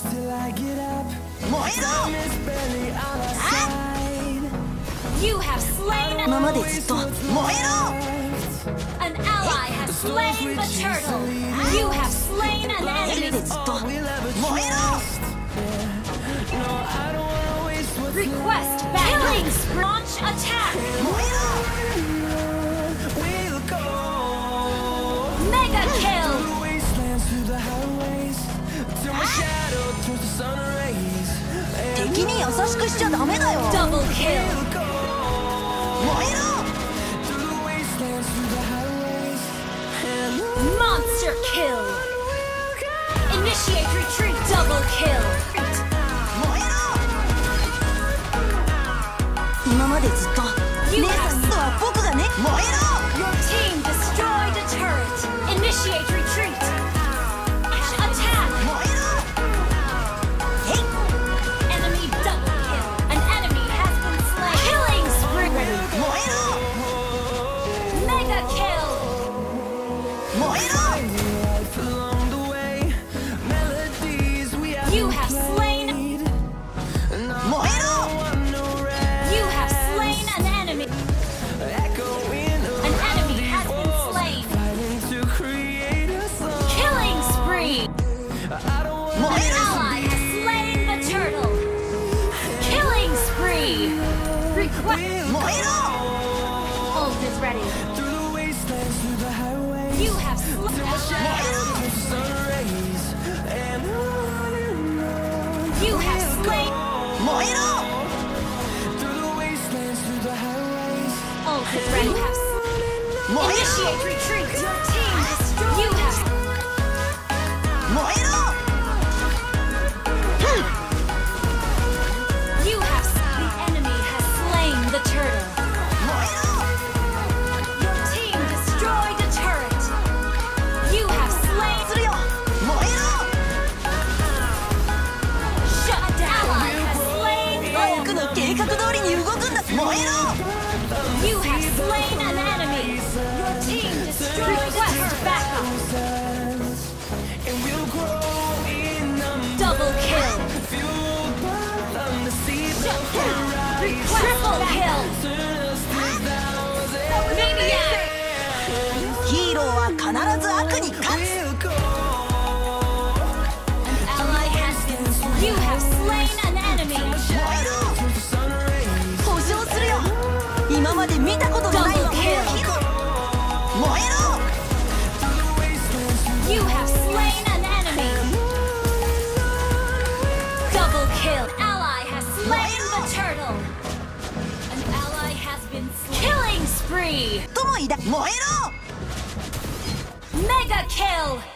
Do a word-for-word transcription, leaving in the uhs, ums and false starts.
close till I get up. You have slain an ally has slain the turtle. You have slain an enemy. Request killing launch attack. Mega kill. Double kill. Monster kill! Initiate retreat! Double kill! You have slain! Your team destroyed a turret! Initiate retreat! Attack! Enemy double kill! An enemy has been slain! Killing spree! Mega kill! You have slain. You have slain an enemy. An enemy has been slain. Killing spree. An ally has slain the turtle. Killing spree. Request. Ult is ready. You have slain. You have slain. Through the wastelands, through the highways. All is ready. You have slain. Initiate retreat. Your team destroyed. You have slain. You have slain. The enemy has slain the turtle. You have slain an enemy! Your team destroyed! Request backup! Double kill! Triple kill! Maniac! An ally has been. You have slain an enemy! You have slain an enemy. Double kill. An ally has slain the turtle. An ally has been slain. Killing spree. Mega kill.